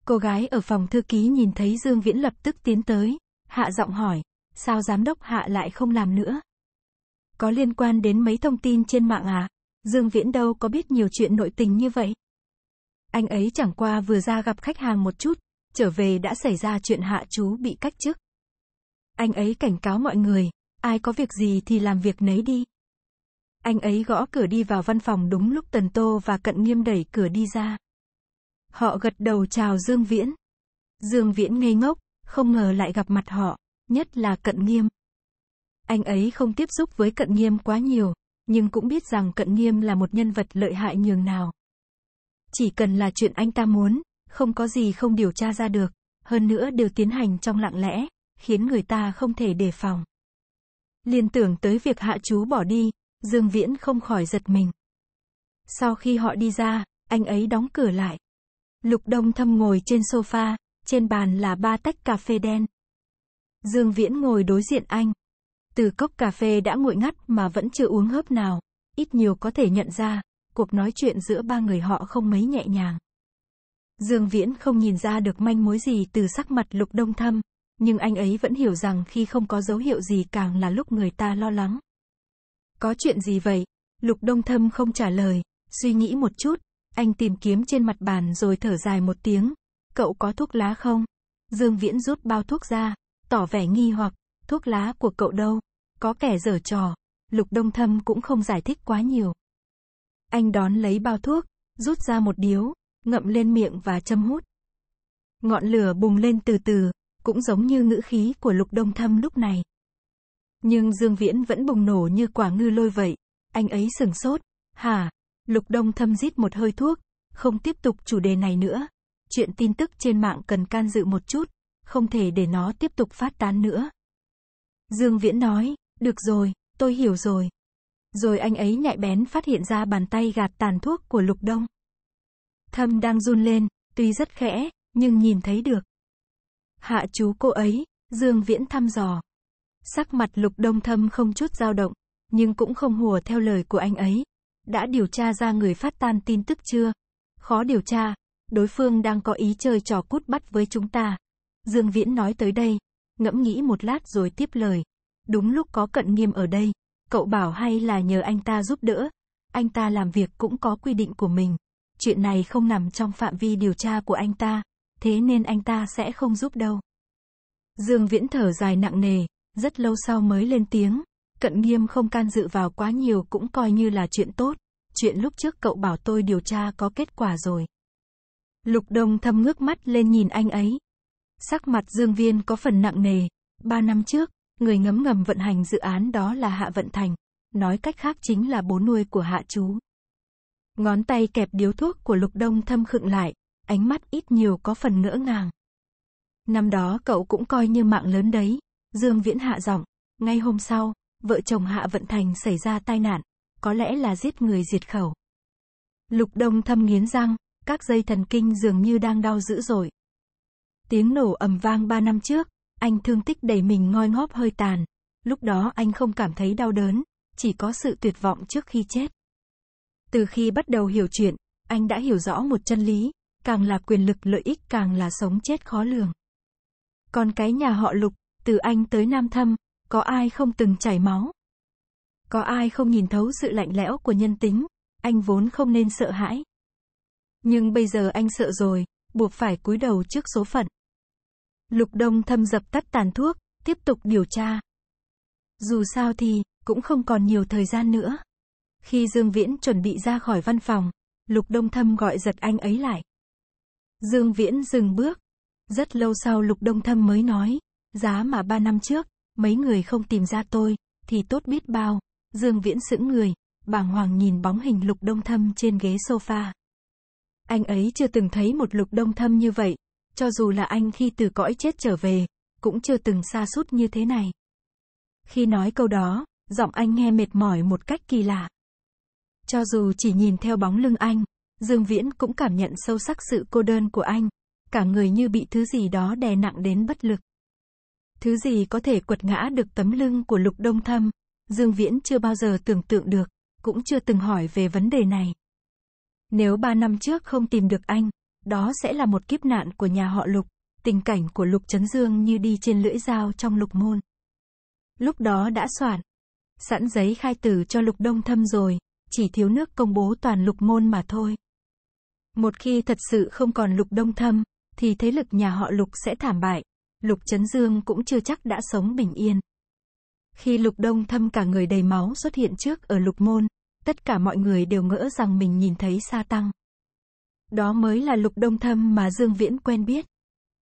Cô gái ở phòng thư ký nhìn thấy Dương Viễn lập tức tiến tới, hạ giọng hỏi, sao Giám đốc Hạ lại không làm nữa? Có liên quan đến mấy thông tin trên mạng à? Dương Viễn đâu có biết nhiều chuyện nội tình như vậy. Anh ấy chẳng qua vừa ra gặp khách hàng một chút, trở về đã xảy ra chuyện Hạ Trú bị cách chức. Anh ấy cảnh cáo mọi người, ai có việc gì thì làm việc nấy đi. Anh ấy gõ cửa đi vào văn phòng đúng lúc Tần Tô và Cận Nghiêm đẩy cửa đi ra. Họ gật đầu chào Dương Viễn. Dương Viễn ngây ngốc, không ngờ lại gặp mặt họ, nhất là Cận Nghiêm. Anh ấy không tiếp xúc với Cận Nghiêm quá nhiều, nhưng cũng biết rằng Cận Nghiêm là một nhân vật lợi hại nhường nào. Chỉ cần là chuyện anh ta muốn, không có gì không điều tra ra được, hơn nữa đều tiến hành trong lặng lẽ, khiến người ta không thể đề phòng. Liên tưởng tới việc Hạ Trú bỏ đi, Dương Viễn không khỏi giật mình. Sau khi họ đi ra, anh ấy đóng cửa lại. Lục Đông Thâm ngồi trên sofa, trên bàn là 3 tách cà phê đen. Dương Viễn ngồi đối diện anh. Từ cốc cà phê đã nguội ngắt mà vẫn chưa uống hớp nào, ít nhiều có thể nhận ra, cuộc nói chuyện giữa ba người họ không mấy nhẹ nhàng. Dương Viễn không nhìn ra được manh mối gì từ sắc mặt Lục Đông Thâm, nhưng anh ấy vẫn hiểu rằng khi không có dấu hiệu gì càng là lúc người ta lo lắng. Có chuyện gì vậy? Lục Đông Thâm không trả lời, suy nghĩ một chút, anh tìm kiếm trên mặt bàn rồi thở dài một tiếng. Cậu có thuốc lá không? Dương Viễn rút bao thuốc ra, tỏ vẻ nghi hoặc, thuốc lá của cậu đâu? Có kẻ giở trò, Lục Đông Thâm cũng không giải thích quá nhiều. Anh đón lấy bao thuốc, rút ra một điếu, ngậm lên miệng và châm hút. Ngọn lửa bùng lên từ từ, cũng giống như ngữ khí của Lục Đông Thâm lúc này. Nhưng Dương Viễn vẫn bùng nổ như quả ngư lôi vậy, anh ấy sửng sốt. Hả? Lục Đông Thâm rít một hơi thuốc, không tiếp tục chủ đề này nữa. Chuyện tin tức trên mạng cần can dự một chút, không thể để nó tiếp tục phát tán nữa. Dương Viễn nói, được rồi, tôi hiểu rồi. Rồi anh ấy nhạy bén phát hiện ra bàn tay gạt tàn thuốc của Lục Đông Thâm đang run lên, tuy rất khẽ, nhưng nhìn thấy được. Hạ Trú cô ấy, Dương Viễn thăm dò. Sắc mặt Lục Đông Thâm không chút dao động, nhưng cũng không hùa theo lời của anh ấy. Đã điều tra ra người phát tan tin tức chưa? Khó điều tra, đối phương đang có ý chơi trò cút bắt với chúng ta. Dương Viễn nói tới đây, ngẫm nghĩ một lát rồi tiếp lời. Đúng lúc có Cận Nghiêm ở đây, cậu bảo hay là nhờ anh ta giúp đỡ. Anh ta làm việc cũng có quy định của mình. Chuyện này không nằm trong phạm vi điều tra của anh ta, thế nên anh ta sẽ không giúp đâu. Dương Viễn thở dài nặng nề, rất lâu sau mới lên tiếng. Cận Nghiêm không can dự vào quá nhiều cũng coi như là chuyện tốt. Chuyện lúc trước cậu bảo tôi điều tra có kết quả rồi. Lục Đông Thâm ngước mắt lên nhìn anh ấy. Sắc mặt Dương Viễn có phần nặng nề. 3 năm trước, người ngấm ngầm vận hành dự án đó là Hạ Vận Thành. Nói cách khác chính là bố nuôi của Hạ Trú. Ngón tay kẹp điếu thuốc của Lục Đông Thâm khựng lại, ánh mắt ít nhiều có phần ngỡ ngàng. Năm đó cậu cũng coi như mạng lớn đấy, Dương Viễn hạ giọng. Ngay hôm sau, vợ chồng Hạ Vận Thành xảy ra tai nạn, có lẽ là giết người diệt khẩu. Lục Đông Thâm nghiến răng, các dây thần kinh dường như đang đau dữ dội. Tiếng nổ ầm vang 3 năm trước, anh thương tích đầy mình ngoi ngóp hơi tàn. Lúc đó anh không cảm thấy đau đớn, chỉ có sự tuyệt vọng trước khi chết. Từ khi bắt đầu hiểu chuyện, anh đã hiểu rõ một chân lý, càng là quyền lực lợi ích càng là sống chết khó lường. Còn cái nhà họ Lục, từ Anh tới Nam Thâm, có ai không từng chảy máu? Có ai không nhìn thấu sự lạnh lẽo của nhân tính? Anh vốn không nên sợ hãi. Nhưng bây giờ anh sợ rồi, buộc phải cúi đầu trước số phận. Lục Đông Thâm dập tắt tàn thuốc, tiếp tục điều tra. Dù sao thì, cũng không còn nhiều thời gian nữa. Khi Dương Viễn chuẩn bị ra khỏi văn phòng, Lục Đông Thâm gọi giật anh ấy lại. Dương Viễn dừng bước. Rất lâu sau Lục Đông Thâm mới nói, giá mà 3 năm trước, mấy người không tìm ra tôi, thì tốt biết bao. Dương Viễn sững người, bàng hoàng nhìn bóng hình Lục Đông Thâm trên ghế sofa. Anh ấy chưa từng thấy một Lục Đông Thâm như vậy, cho dù là anh khi từ cõi chết trở về, cũng chưa từng sa sút như thế này. Khi nói câu đó, giọng anh nghe mệt mỏi một cách kỳ lạ. Cho dù chỉ nhìn theo bóng lưng anh, Dương Viễn cũng cảm nhận sâu sắc sự cô đơn của anh, cả người như bị thứ gì đó đè nặng đến bất lực. Thứ gì có thể quật ngã được tấm lưng của Lục Đông Thâm, Dương Viễn chưa bao giờ tưởng tượng được, cũng chưa từng hỏi về vấn đề này. Nếu 3 năm trước không tìm được anh, đó sẽ là một kiếp nạn của nhà họ Lục, tình cảnh của Lục Trấn Dương như đi trên lưỡi dao trong Lục môn. Lúc đó đã soạn sẵn giấy khai tử cho Lục Đông Thâm rồi, chỉ thiếu nước công bố toàn Lục môn mà thôi. Một khi thật sự không còn Lục Đông Thâm, thì thế lực nhà họ Lục sẽ thảm bại, Lục Trấn Dương cũng chưa chắc đã sống bình yên. Khi Lục Đông Thâm cả người đầy máu xuất hiện trước ở Lục môn, tất cả mọi người đều ngỡ rằng mình nhìn thấy Sa Tăng. Đó mới là Lục Đông Thâm mà Dương Viễn quen biết.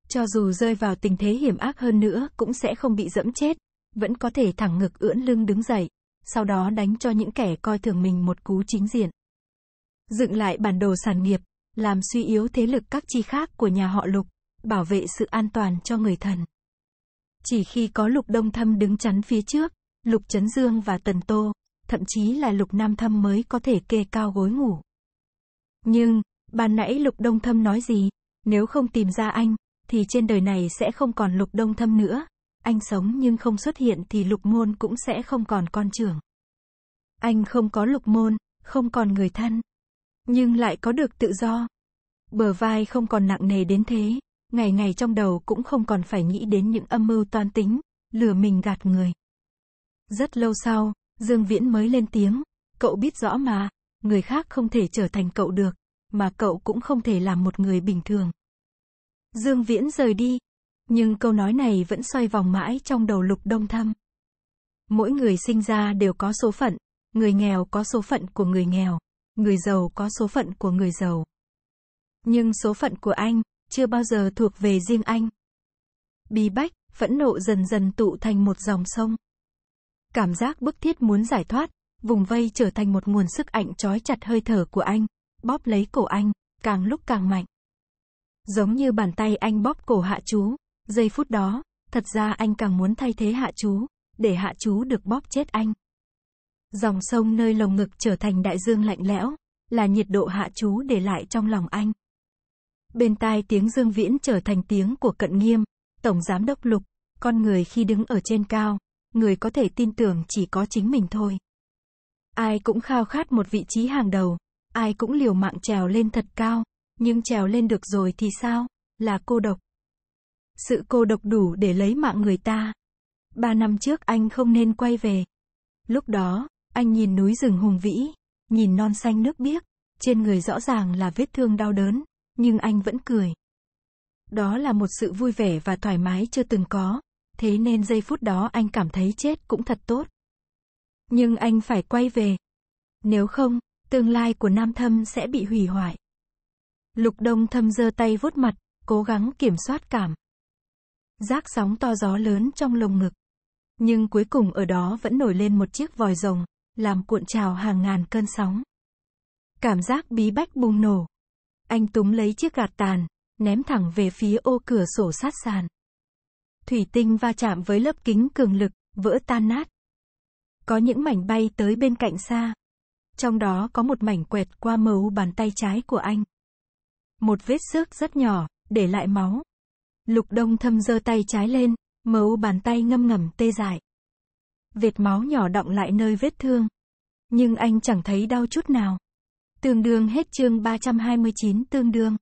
Cho dù rơi vào tình thế hiểm ác hơn nữa cũng sẽ không bị dẫm chết, vẫn có thể thẳng ngực ưỡn lưng đứng dậy, sau đó đánh cho những kẻ coi thường mình một cú chính diện. Dựng lại bản đồ sản nghiệp, làm suy yếu thế lực các chi khác của nhà họ Lục, bảo vệ sự an toàn cho người thần. Chỉ khi có Lục Đông Thâm đứng chắn phía trước, Lục Trấn Dương và Tần Tô, thậm chí là Lục Nam Thâm mới có thể kê cao gối ngủ. Nhưng, ban nãy Lục Đông Thâm nói gì? Nếu không tìm ra anh, thì trên đời này sẽ không còn Lục Đông Thâm nữa. Anh sống nhưng không xuất hiện thì Lục môn cũng sẽ không còn con trưởng. Anh không có Lục môn, không còn người thân. Nhưng lại có được tự do. Bờ vai không còn nặng nề đến thế. Ngày ngày trong đầu cũng không còn phải nghĩ đến những âm mưu toan tính, lừa mình gạt người. Rất lâu sau, Dương Viễn mới lên tiếng. Cậu biết rõ mà, người khác không thể trở thành cậu được, mà cậu cũng không thể làm một người bình thường. Dương Viễn rời đi, nhưng câu nói này vẫn xoay vòng mãi trong đầu Lục Đông Thâm. Mỗi người sinh ra đều có số phận, người nghèo có số phận của người nghèo, người giàu có số phận của người giàu. Nhưng số phận của anh chưa bao giờ thuộc về riêng anh. Bí bách, phẫn nộ dần dần tụ thành một dòng sông. Cảm giác bức thiết muốn giải thoát, vùng vây trở thành một nguồn sức ảnh trói chặt hơi thở của anh, bóp lấy cổ anh, càng lúc càng mạnh. Giống như bàn tay anh bóp cổ Hạ Trú, giây phút đó, thật ra anh càng muốn thay thế Hạ Trú, để Hạ Trú được bóp chết anh. Dòng sông nơi lồng ngực trở thành đại dương lạnh lẽo, là nhiệt độ Hạ Trú để lại trong lòng anh. Bên tai tiếng Dương Viễn trở thành tiếng của Cận Nghiêm, Tổng Giám đốc Lục, con người khi đứng ở trên cao, người có thể tin tưởng chỉ có chính mình thôi. Ai cũng khao khát một vị trí hàng đầu, ai cũng liều mạng trèo lên thật cao, nhưng trèo lên được rồi thì sao? Là cô độc. Sự cô độc đủ để lấy mạng người ta. 3 năm trước anh không nên quay về. Lúc đó, anh nhìn núi rừng hùng vĩ, nhìn non xanh nước biếc, trên người rõ ràng là vết thương đau đớn, nhưng anh vẫn cười. Đó là một sự vui vẻ và thoải mái chưa từng có, thế nên giây phút đó anh cảm thấy chết cũng thật tốt. Nhưng anh phải quay về. Nếu không, tương lai của Nam Thâm sẽ bị hủy hoại. Lục Đông Thâm giơ tay vuốt mặt, cố gắng kiểm soát cảm giác sóng to gió lớn trong lồng ngực. Nhưng cuối cùng ở đó vẫn nổi lên một chiếc vòi rồng, làm cuộn trào hàng ngàn cơn sóng. Cảm giác bí bách bùng nổ. Anh túm lấy chiếc gạt tàn, ném thẳng về phía ô cửa sổ sát sàn. Thủy tinh va chạm với lớp kính cường lực, vỡ tan nát. Có những mảnh bay tới bên cạnh xa. Trong đó có một mảnh quẹt qua mấu bàn tay trái của anh. Một vết xước rất nhỏ, để lại máu. Lục Đông Thâm giơ tay trái lên, mấu bàn tay ngâm ngầm tê dại. Vệt máu nhỏ đọng lại nơi vết thương. Nhưng anh chẳng thấy đau chút nào. Tương đương hết chương 329 tương đương.